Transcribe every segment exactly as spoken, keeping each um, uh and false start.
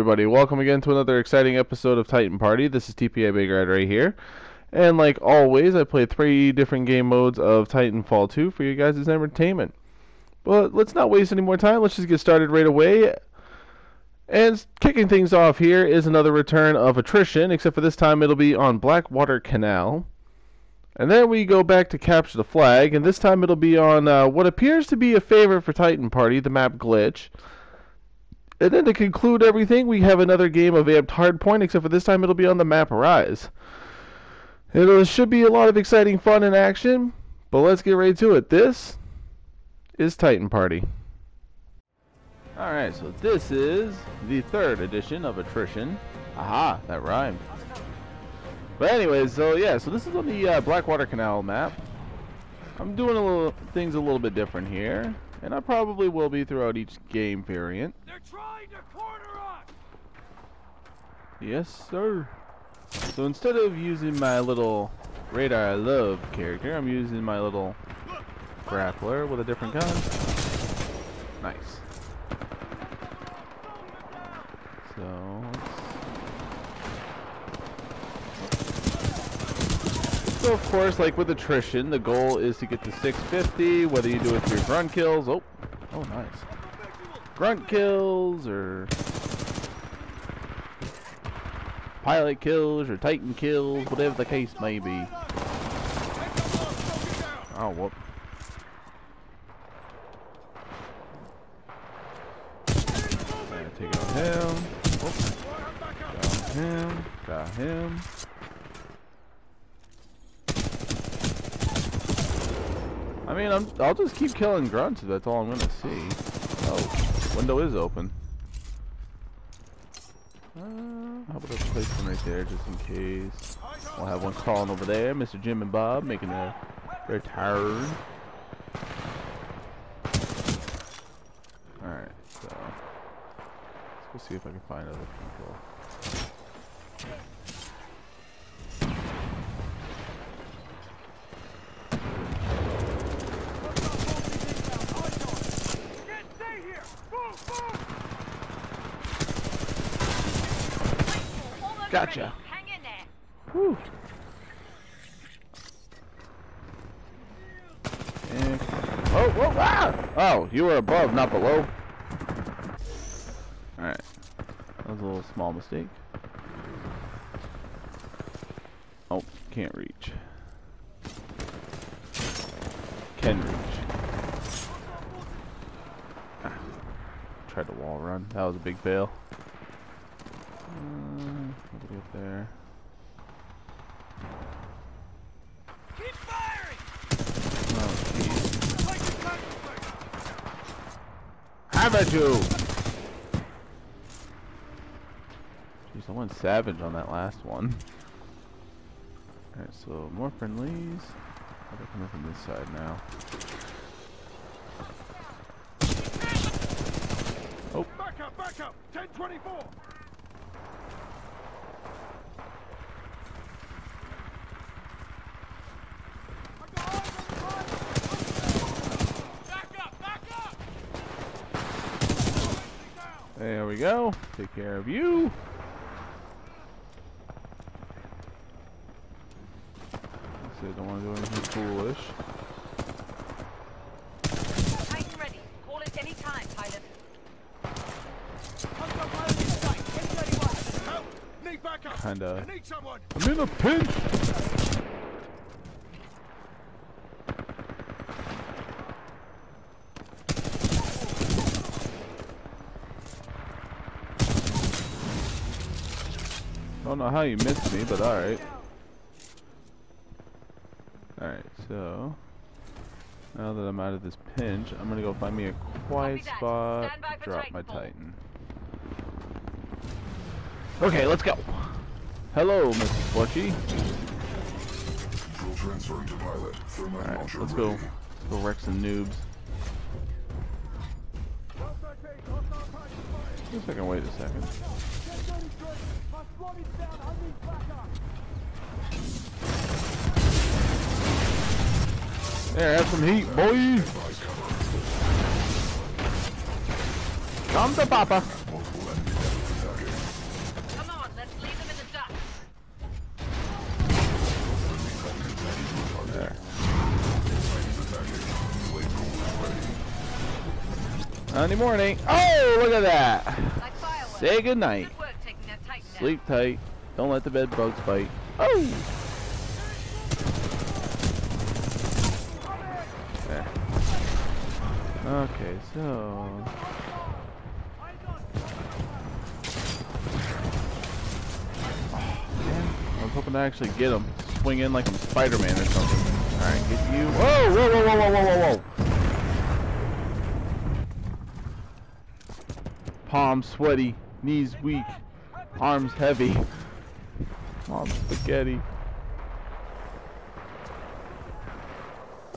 everybody, welcome again to another exciting episode of Titan Party. This is T P A Big Red right here, and like always I played three different game modes of Titanfall two for you guys' entertainment. But let's not waste any more time, let's just get started right away. And kicking things off here is another return of Attrition, except for this time it'll be on Blackwater Canal. And then we go back to Capture the Flag, and this time it'll be on uh, what appears to be a favorite for Titan Party, the map Glitch. And then to conclude everything, we have another game of Amped Hardpoint, except for this time it'll be on the map Rise. It should be a lot of exciting fun and action, but let's get right to it. This is Titan Party. Alright, so this is the third edition of Attrition. Aha, that rhymed. But anyways, so yeah, so this is on the uh, Blackwater Canal map. I'm doing a little things a little bit different here. And I probably will be throughout each game variant. They're trying to corner us! Yes, sir. So instead of using my little radar I love character, I'm using my little grappler with a different gun. Nice. So So of course, like with Attrition, the goal is to get to six fifty, whether you do it through grunt kills, oh, oh nice, grunt kills, or pilot kills, or Titan kills, whatever the case may be. Oh, whoop. Gotta take out him, got him, got him. I mean, I'm, I'll just keep killing grunts if that's all I'm gonna see. Oh, window is open. Uh, how about I place one right there just in case? I'll have one crawling over there. Mister Jim and Bob making their, their turn. Alright, so. Let's go see if I can find other people. Gotcha. Hang in there. Whew. And, oh, whoa, ah! Oh, you were above, not below. Alright. That was a little small mistake. Oh, can't reach. Can reach. Ah, tried to wall run. That was a big fail. Uh, Get there. Keep firing. Oh, have at you! Jeez, I went savage on that last one. Alright, so more friendlies. They're coming from this side now. Oh! Back up! Back up! ten twenty-four. There we go. Take care of you. I don't want to do anything foolish. Titan ready. Call it any time, pilot. Help! Need backup. Kinda. I need someone. I'm in a pinch. I don't know how you missed me, but alright. Alright, so now that I'm out of this pinch, I'm gonna go find me a quiet spot, drop my Titan. Okay, let's go. Hello, Missus Fletchy. Alright, let's go. Let's go wreck some noobs. I guess I can wait a second. There, have some heat, boy! Come to Papa! Monday morning. Oh, look at that. Like fireworks. Say goodnight. Good work taking that Titan down. Sleep tight. Don't let the bed bugs bite. Oh. There. Okay, so. I was hoping to actually get him. Swing in like I'm Spider-Man or something. Alright, get you. Whoa, whoa, whoa, whoa, whoa, whoa, whoa. Palms sweaty, knees weak, arms heavy. Mom's spaghetti.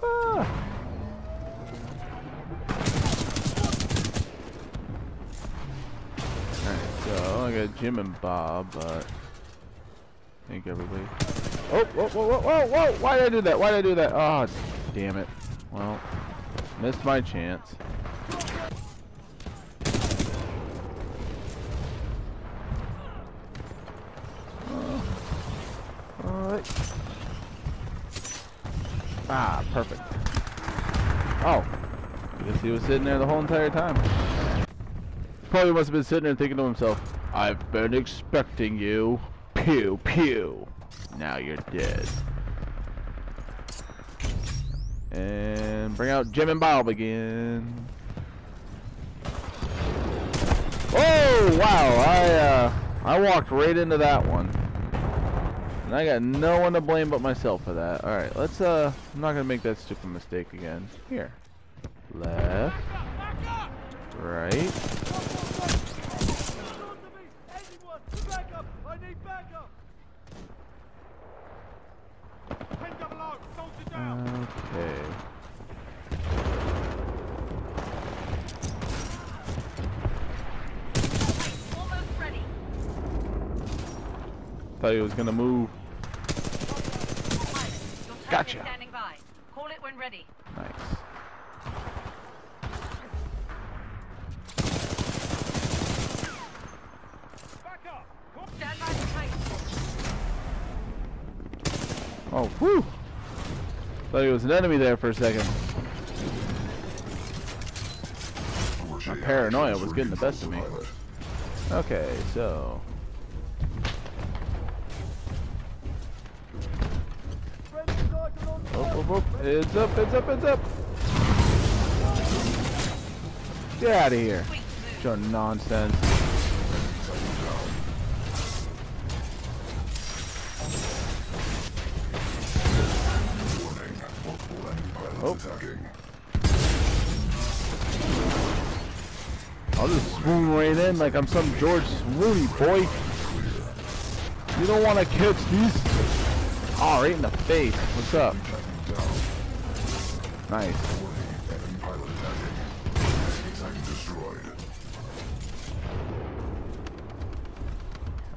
Ah. Alright, so I got Jim and Bob, but. I think everybody. Oh, whoa, whoa, whoa, whoa, whoa! Why did I do that? Why did I do that? Oh, damn it. Well, missed my chance. Oh. Alright. Ah, perfect. Oh. I guess he was sitting there the whole entire time. Probably must have been sitting there thinking to himself, I've been expecting you. Pew, pew. Now you're dead. And bring out Jim and Bob again. Oh wow! I uh, I walked right into that one, and I got no one to blame but myself for that. All right, let's. Uh, I'm not gonna make that stupid mistake again. Here, left, right. Okay. Almost ready. Thought he was gonna move. Gotcha. Standing by. Call it when ready. Nice. Back up. Stand by the Titan. Oh, whew. Thought he was an enemy there for a second. My paranoia was getting the best of me. Okay, so. Oh, oh, oh. It's up, it's up, it's up! Get out of here. Your nonsense. Oh. I'll just swoon right in like I'm some George Swoony boy. You don't want to catch these. Oh, right in the face. What's up? Nice.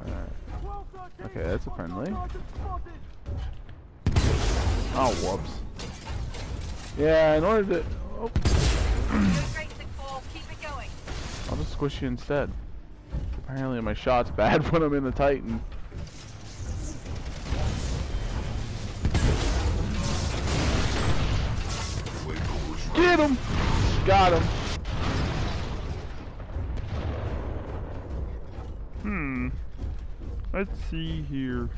Alright. Okay, that's a friendly. Oh, whoops. Yeah, in order to. Oh. I'll just squish you instead. Apparently, my shot's bad when I'm in the Titan. Get him! Got him! Hmm. Let's see here.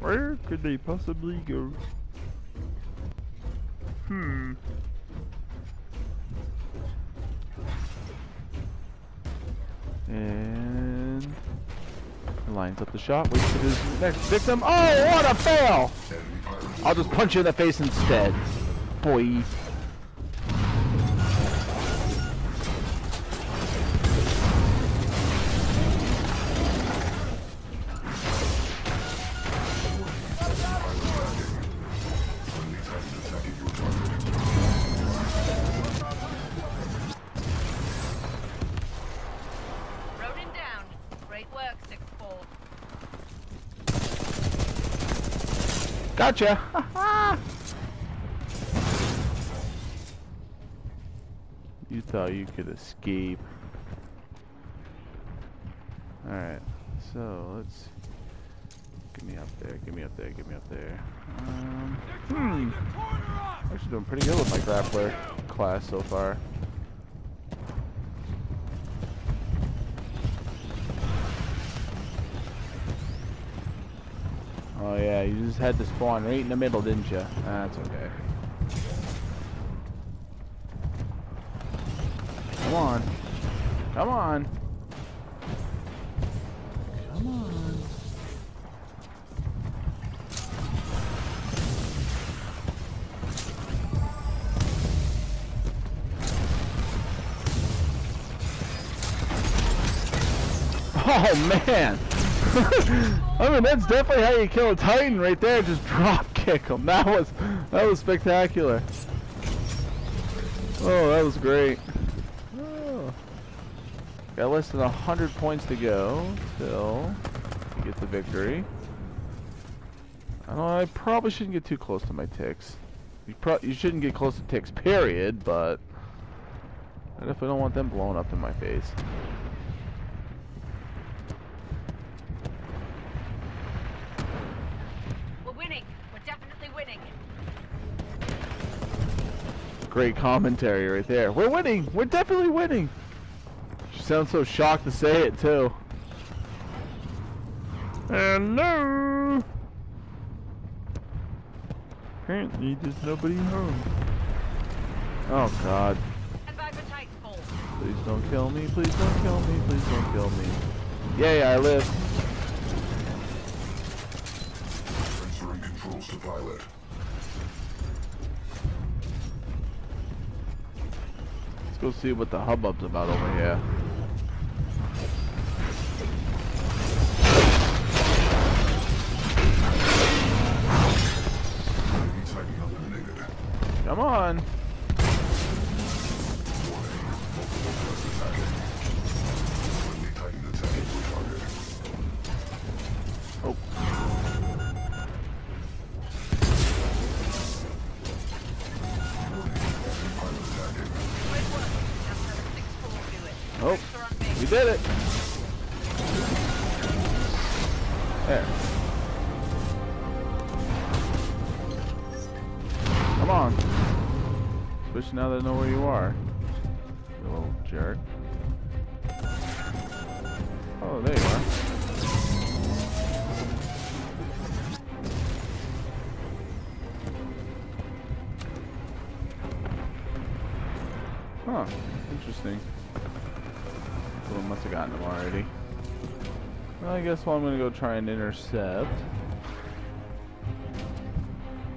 Where could they possibly go? Hmm. And lines up the shot, waits for his next victim. Oh, what a fail! I'll just punch you in the face instead. Boy. Gotcha! You thought you could escape. Alright, so let's. Get me up there, get me up there, get me up there. Um, hmm. Actually, doing pretty good with my Grappler class so far. Oh yeah, you just had to spawn right in the middle, didn't you? That's okay. Come on. Come on. Come on. Oh man. I mean, that's definitely how you kill a Titan right there. Just drop kick him. That was that was spectacular. Oh, that was great. Got less than a hundred points to go still to get the victory. I know I probably shouldn't get too close to my ticks. You pro you shouldn't get close to ticks, period. But I definitely don't want them blown up in my face. We're winning. We're definitely winning. Great commentary right there. We're winning. We're definitely winning. Sounds so shocked to say it too. Hello. Apparently there's nobody home. Oh god. Please don't kill me, please don't kill me, please don't kill me. Yay, I live. Transferring controls to pilot. Let's go see what the hubbub's about over here. Come on. Oh. Oh, we did it. There. Come on. Switch now that I know where you are. You little jerk. Oh, there you are. Huh. Interesting. Someone must have gotten him already. Well, I guess well, I'm going to go try and intercept.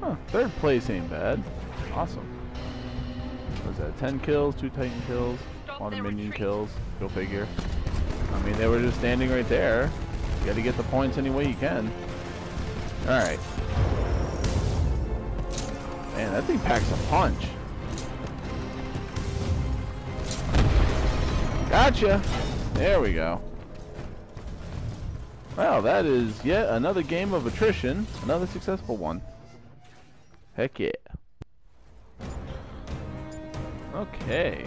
Huh. Third place ain't bad. Awesome. What was that? ten kills, two Titan kills, all the minion kills. Go figure. I mean, they were just standing right there. You got to get the points any way you can. All right. Man, that thing packs a punch. Gotcha. There we go. Wow, that is yet another game of attrition. Another successful one. Heck yeah. Okay,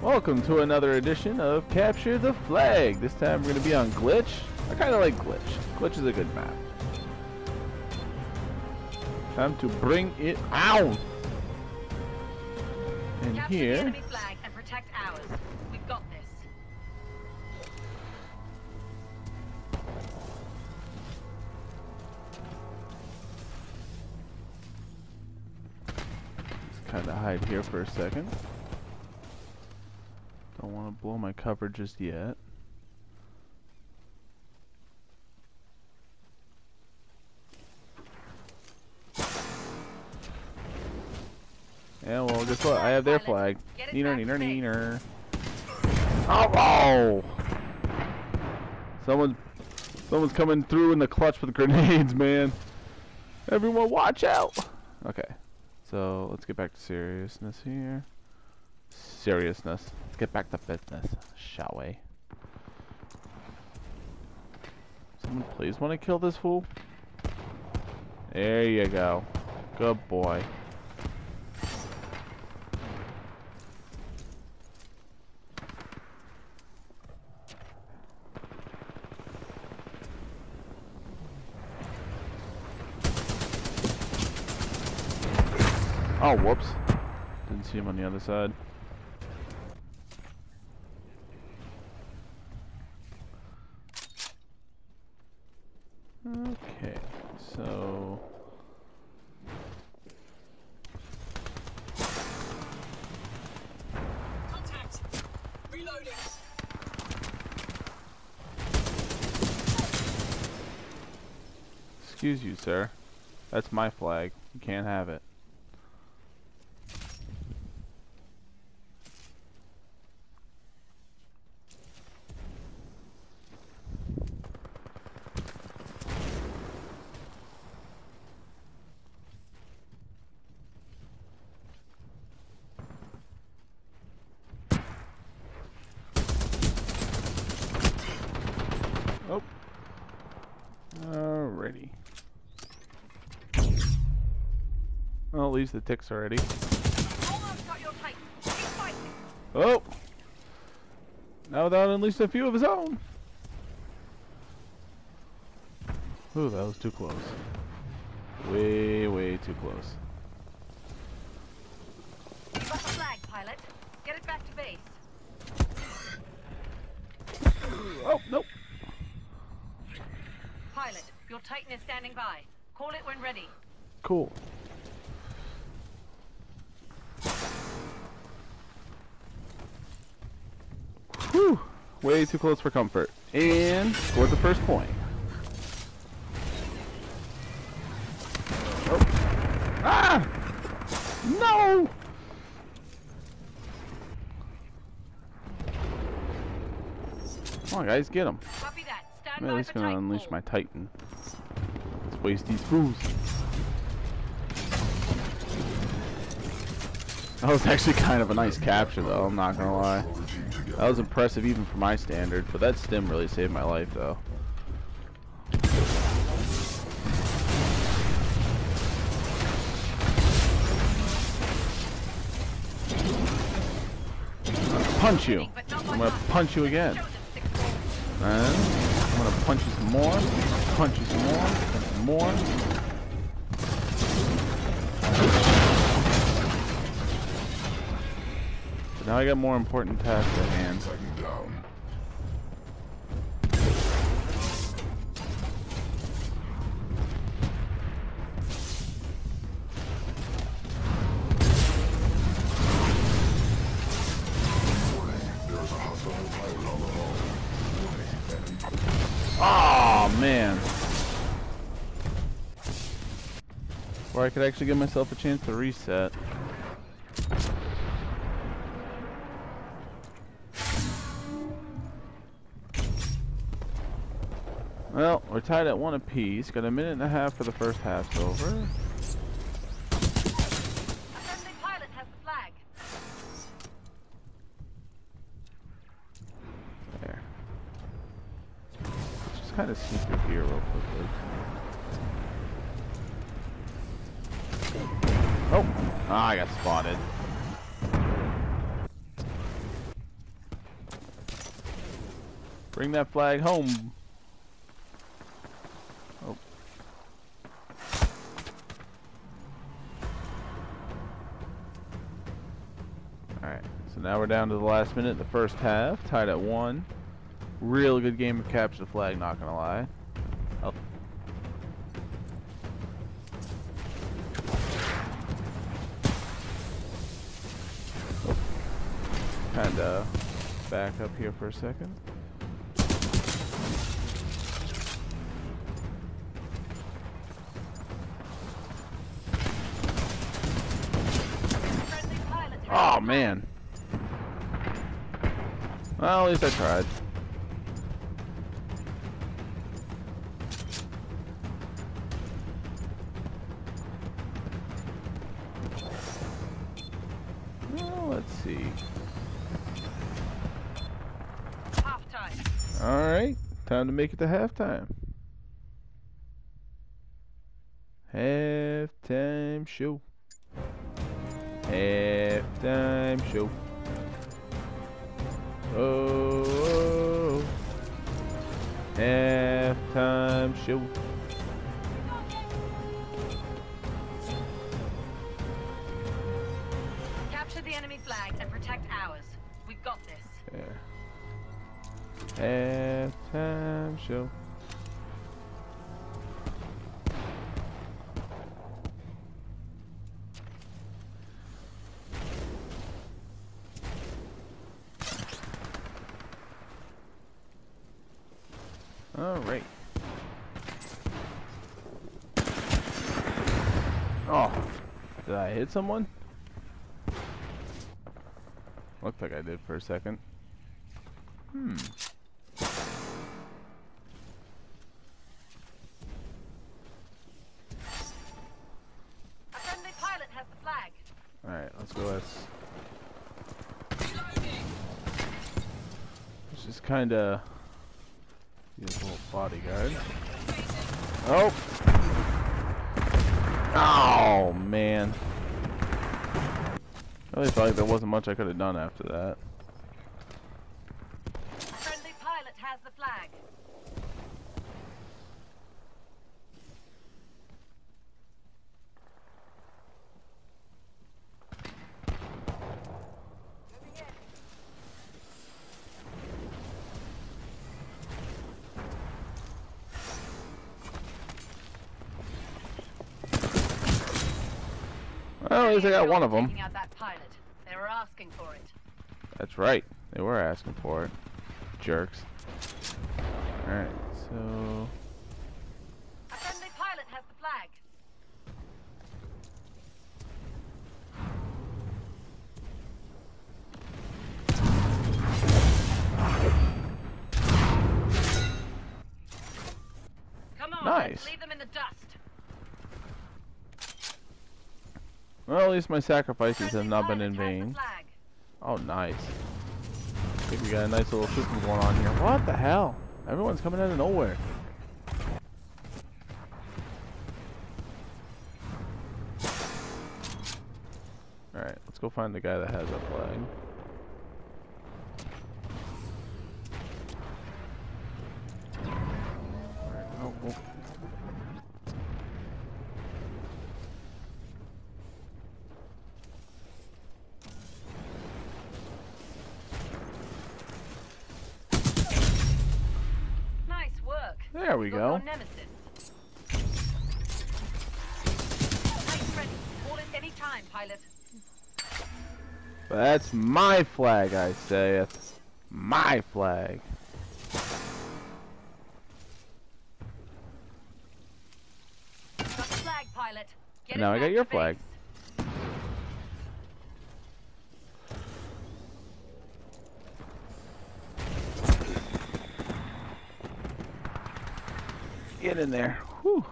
welcome to another edition of Capture the Flag. This time we're going to be on Glitch. I kind of like Glitch. Glitch is a good map. Time to bring it out. And capture here. The enemy flag and protect ours. We've got this. Kind of hide here for a second. Don't want to blow my cover just yet. Yeah, well, guess what? I have their flag. Neener, neener, neener. Oh! Someone, someone's coming through in the clutch with grenades, man. Everyone, watch out! Okay. So let's get back to seriousness here. Seriousness. Let's get back to business, shall we? Someone please want to kill this fool? There you go. Good boy. Oh, whoops. Didn't see him on the other side. Okay, so Excuse you, sir. That's my flag. You can't have it. Leaves the ticks already. Oh! Now without at least a few of his own. Ooh, that was too close. Way, way too close. You've got the flag, pilot. Get it back to base. Oh, nope. Pilot, your Titan is standing by. Call it when ready. Cool. Whew, way too close for comfort. And scored the first point. Oh. Ah! No! Come on, guys, get him. Copy that. Stand I'm at least going to unleash ball. My Titan. Let's waste these fools. That was actually kind of a nice capture, though, I'm not going to lie. That was impressive even for my standard, but that stim really saved my life, though. I'm gonna punch you. I'm gonna punch you again. And I'm gonna punch you some more. Punch you some more. Punch you some more. Now I got more important tasks at hand. Down. Oh man! Or I could actually give myself a chance to reset. Well, we're tied at one apiece. Got a minute and a half for the first half's over. A friendly pilot has the flag. There. Let's just kind of sneak through here real quickly. Oh! Ah, I got spotted. Bring that flag home. Now we're down to the last minute of the first half, tied at one. Real good game of capture the flag, not gonna lie. Oh. Oh. Kinda back up here for a second. Oh man. Well, at least I tried. Well, let's see. Halftime. All right, time to make it to halftime. Halftime show. Halftime show. Oh, oh. Halftime show. Capture the enemy flags and protect ours. We've got this. Yeah. Halftime show. Alright. Oh. Did I hit someone? Looked like I did for a second. Hmm. Kind of little bodyguard. Oh! Oh man! I really felt like there wasn't much I could have done after that. A friendly pilot has the flag. Well, at least I got one of them. They were asking for it. That's right. They were asking for it. Jerks. Alright, so... A friendly pilot has the flag. Come on, nice. Leave them in the dust. Well, at least my sacrifices have not been in vain. Oh, nice. I think we got a nice little system going on here. What the hell? Everyone's coming out of nowhere. Alright, let's go find the guy that has that flag. Alright, oh, oh. There we go. That's my flag, I say. That's my flag. Flag pilot. Get now I got your flag. Get in there. Whew.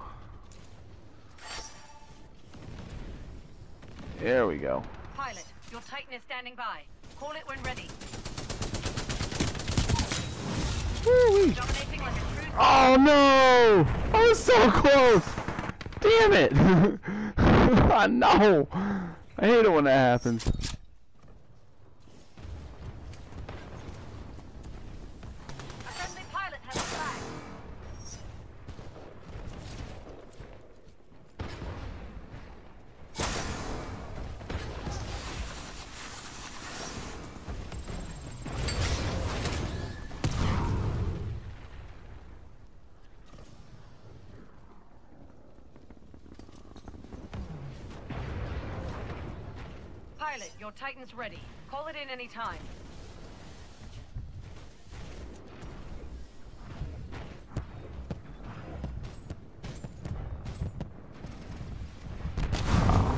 There we go. Pilot, your Titan is standing by. Call it when ready. Woo-wee. Oh no! I was so close! Damn it! I know! I hate it when that happens. Pilot, your Titan's ready. Call it in any time.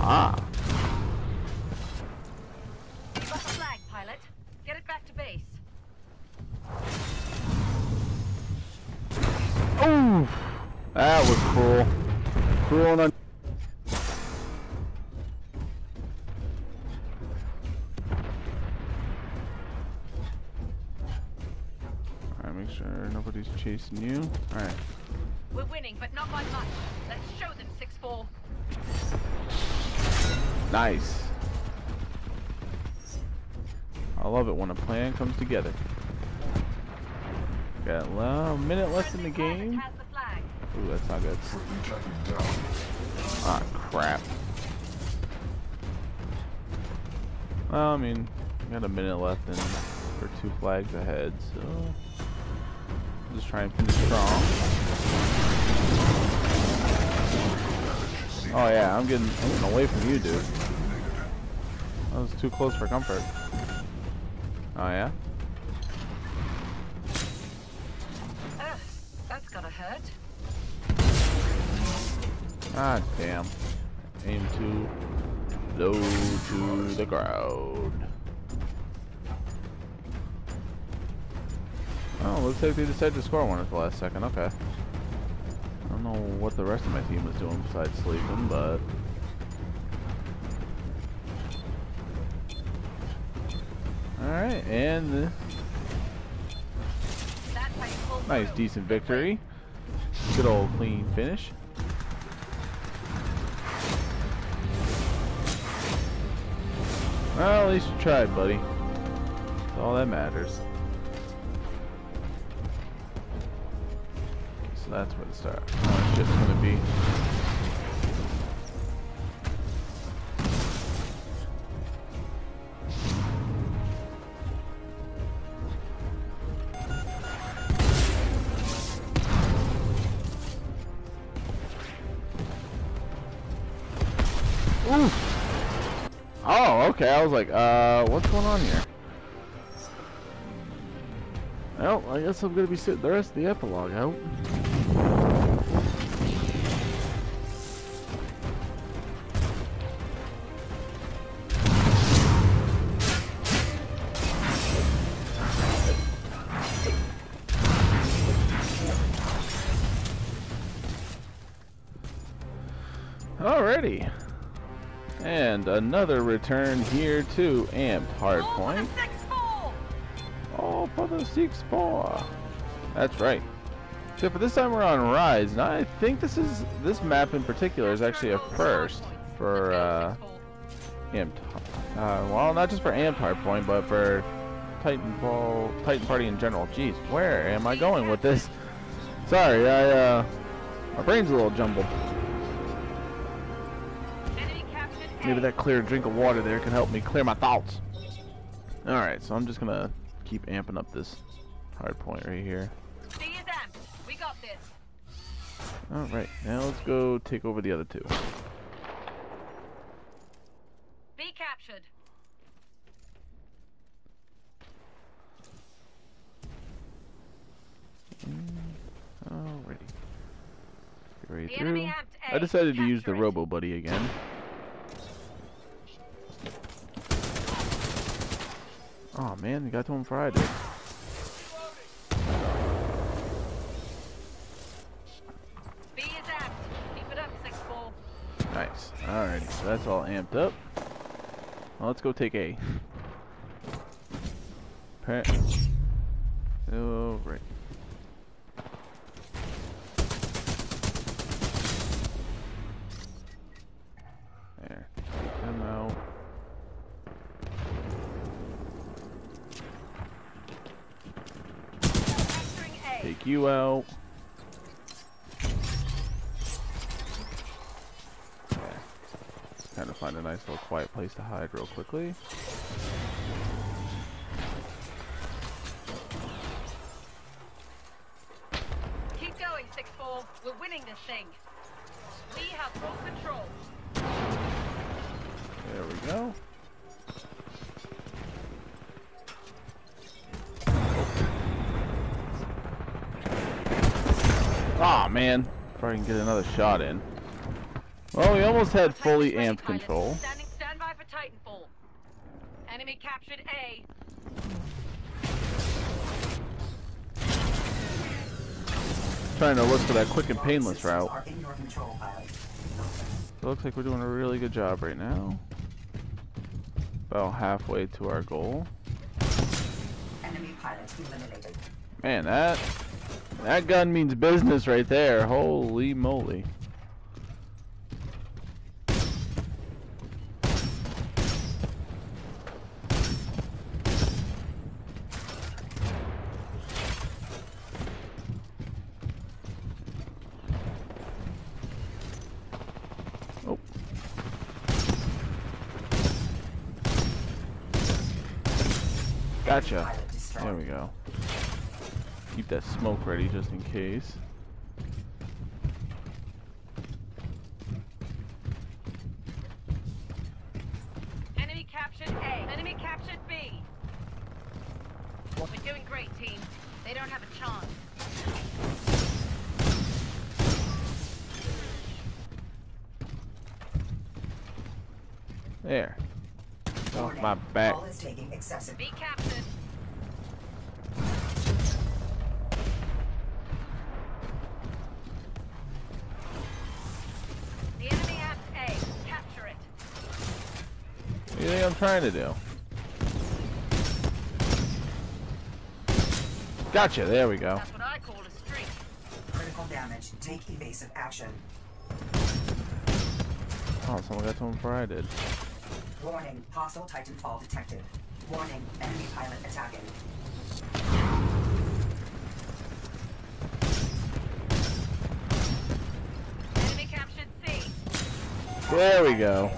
Ah. You got the flag, pilot. Get it back to base. Ooh, that was cruel. Cruel and un- Chasing you. Alright. We're winning, but not by much. Let's show them six four. Nice. I love it when a plan comes together. Got a minute left in the game. Ooh, that's not good. Ah, crap. Well, I mean, I got a minute left and we're two flags ahead, so... Just try and finish strong. Oh yeah, I'm getting, I'm getting away from you, dude. I was too close for comfort. Oh yeah? Uh, that's hurt? Ah, damn. Aim too low to the ground. Oh, looks like they decided to score one at the last second. Okay. I don't know what the rest of my team was doing besides sleeping, but... Alright, and... Nice, decent victory. Good old clean finish. Well, at least you tried, buddy. That's all that matters. So that's where the start. Oh, it's just going to be. Okay, I was like, uh, what's going on here? Well, I guess I'm gonna be sitting the rest of the epilogue out. Alrighty. And another return here to Amped Hardpoint. All for the six four. That's right. Except for this time we're on Rise, and I think this is this map in particular is actually a first for uh, Amped. Uh, well, not just for Amped Hardpoint, but for Titanfall, Titan Party in general. Jeez, where am I going with this? Sorry, I uh, my brain's a little jumbled. Maybe that clear drink of water there can help me clear my thoughts. Alright, so I'm just gonna keep amping up this hard point right here. Alright, now let's go take over the other two. Be captured. Alrighty. Get ready through. I decided to use the Robo Buddy again. Oh man, we got to him Friday. B is amped. Keep it up, six four. Nice. Alrighty, so that's all amped up. Well, let's go take A. Oh, right. There. Take them out. Take you out. Yeah. Kind of find a nice little quiet place to hide real quickly. Keep going, six four. We're winning this thing. We have full control. There we go. Aw, oh, man. If I can get another shot in. Well, we almost had fully amped control. Standing standby for Titanfall. Enemy captured A. Trying to look for that quick and painless route. So it looks like we're doing a really good job right now. About halfway to our goal. Enemy pilots eliminated. Man, that... That gun means business right there. Holy moly. Oh. Gotcha. There we go. Keep that smoke ready just in case. Enemy captured A. Enemy captured B. We're doing great, team. They don't have a chance. There. Off my back. All is taking excessive. Be captain. The enemy has A. Capture it. What do you think I'm trying to do? Gotcha. There we go. That's what I call a streak. Critical damage. Take evasive action. Oh, someone got to him before I did. Warning, hostile Titanfall detected. Warning, enemy pilot attacking. Enemy captured C. There we go.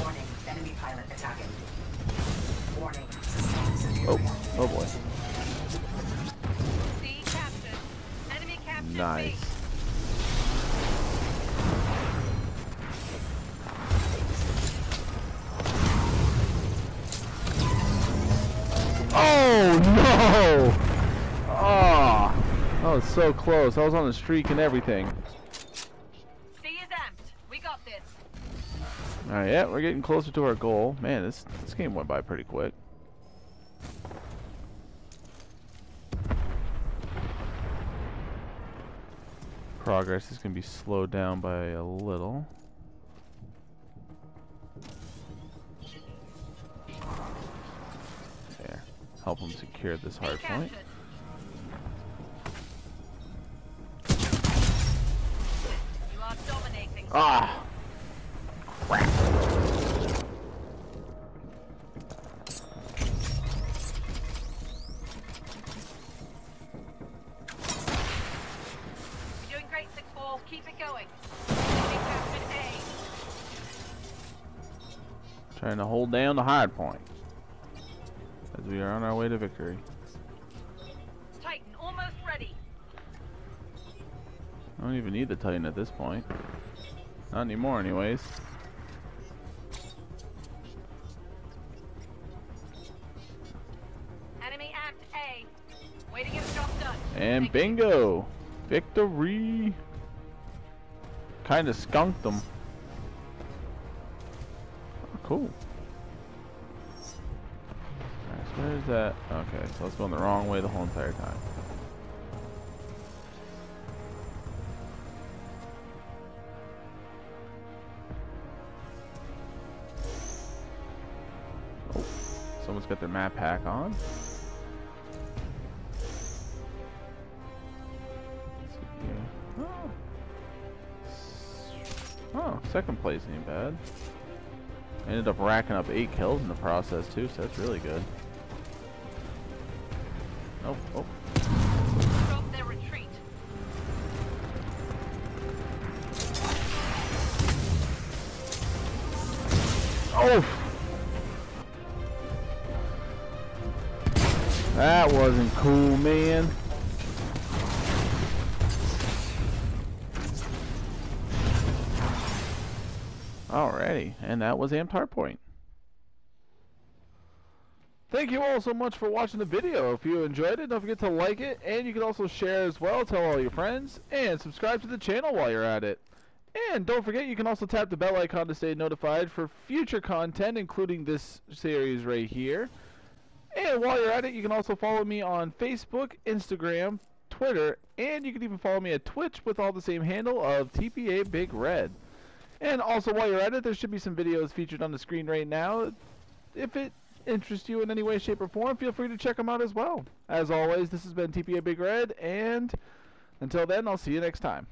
Warning, enemy pilot attacking. Warning, sustained severe. Oh, oh boy. C captured. Enemy captured. Nice. C. Oh no! Oh, that was so close. I was on the streak and everything. C is amped. We got this. All right, yeah, we're getting closer to our goal. Man, this this game went by pretty quick. Progress is gonna be slowed down by a little. Help him secure this hard point. You are dominating. Ah! Crap. You're doing great, six four. Keep it going. A. Trying to hold down the hard point. As we are on our way to victory. Titan almost ready. I don't even need the Titan at this point. Not anymore anyways. Enemy act A. Way to get the job done. And Thank bingo! You. Victory! Kinda skunked them. Oh, cool. Where's that? Okay, so it's going the wrong way the whole entire time. Oh, someone's got their map pack on. Oh. Oh, second place ain't bad. I ended up racking up eight kills in the process too, so that's really good. Oh, oh. Stop their retreat. Oh! That wasn't cool, man. Alrighty, and that was Amped Hardpoint. Thank you all so much for watching the video. If you enjoyed it, don't forget to like it, and you can also share as well, tell all your friends, and subscribe to the channel while you're at it. And don't forget, you can also tap the bell icon to stay notified for future content, including this series right here. And while you're at it, you can also follow me on Facebook, Instagram, Twitter, and you can even follow me at Twitch with all the same handle of T P A Big Red. And also, while you're at it, there should be some videos featured on the screen right now. If it interest you in any way, shape, or form, feel free to check them out as well. As always, this has been T P A Big Red, and until then, I'll see you next time.